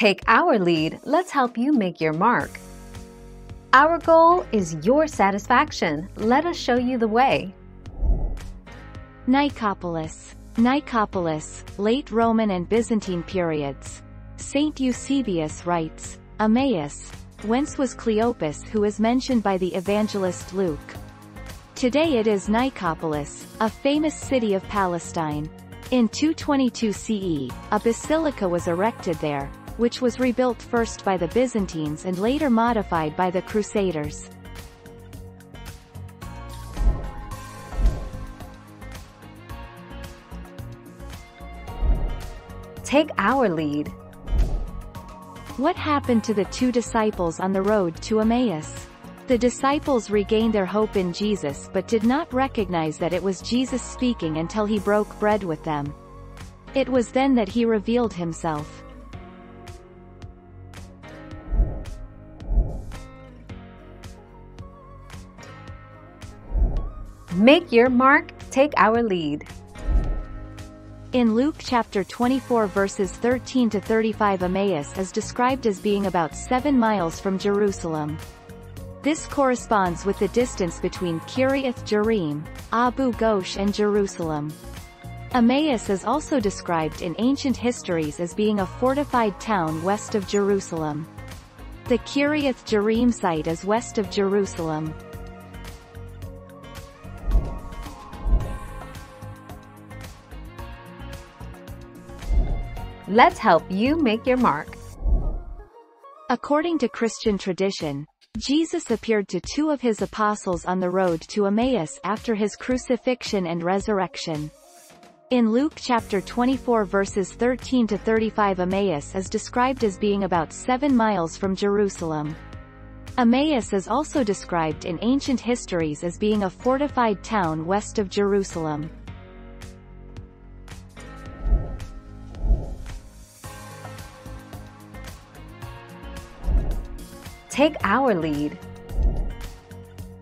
Take our lead, let's help you make your mark. Our goal is your satisfaction. Let us show you the way. Nicopolis. Nicopolis, late Roman and Byzantine periods. Saint Eusebius writes, Emmaus, whence was Cleopas, who is mentioned by the evangelist Luke. Today it is Nicopolis, a famous city of Palestine. In 222 CE, a basilica was erected there, which was rebuilt first by the Byzantines and later modified by the Crusaders. Take our lead. What happened to the two disciples on the road to Emmaus? The disciples regained their hope in Jesus but did not recognize that it was Jesus speaking until he broke bread with them. It was then that he revealed himself. Make your mark, take our lead. In Luke chapter 24 verses 13 to 35, Emmaus is described as being about 7 miles from Jerusalem. This corresponds with the distance between Kiriath-Jerim, Abu Ghosh and Jerusalem. Emmaus is also described in ancient histories as being a fortified town west of Jerusalem. The Kiriath-Jerim site is west of Jerusalem. Let's help you make your mark. According to Christian tradition, Jesus appeared to two of his apostles on the road to Emmaus after his crucifixion and resurrection. In Luke chapter 24 verses 13 to 35, Emmaus is described as being about 7 miles from Jerusalem. Emmaus is also described in ancient histories as being a fortified town west of Jerusalem. Take our lead.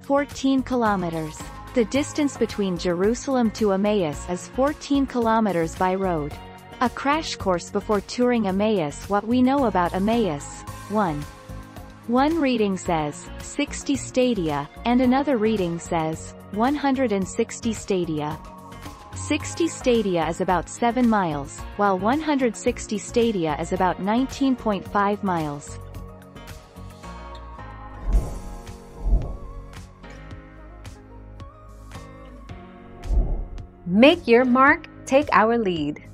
14 kilometers. The distance between Jerusalem to Emmaus is 14 kilometers by road. A crash course before touring Emmaus. What we know about Emmaus. 1 reading says, 60 stadia, and another reading says, 160 stadia. 60 stadia is about 7 miles, while 160 stadia is about 19.5 miles. Make your mark, take our lead.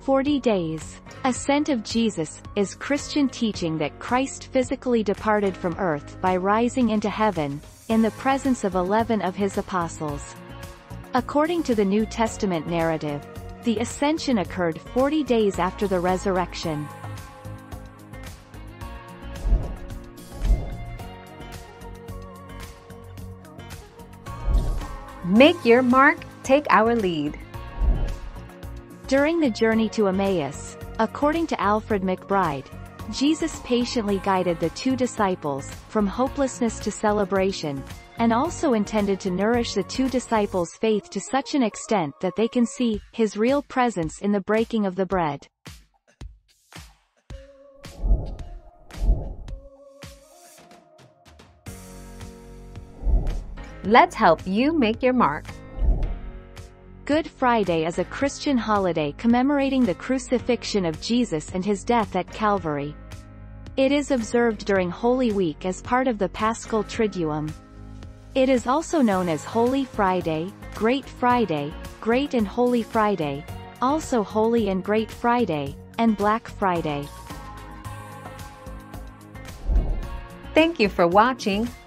40 days. Ascent of Jesus is Christian teaching that Christ physically departed from earth by rising into heaven, in the presence of 11 of his apostles. According to the New Testament narrative, the ascension occurred 40 days after the resurrection. Make your mark, take our lead. During the journey to Emmaus, according to Alfred McBride, Jesus patiently guided the two disciples from hopelessness to celebration, and also intended to nourish the two disciples' faith to such an extent that they can see his real presence in the breaking of the bread. Let's help you make your mark. Good Friday is a Christian holiday commemorating the crucifixion of Jesus and his death at Calvary. It is observed during Holy Week as part of the Paschal Triduum. It is also known as Holy Friday, Great and Holy Friday, also Holy and Great Friday, and Black Friday. Thank you for watching.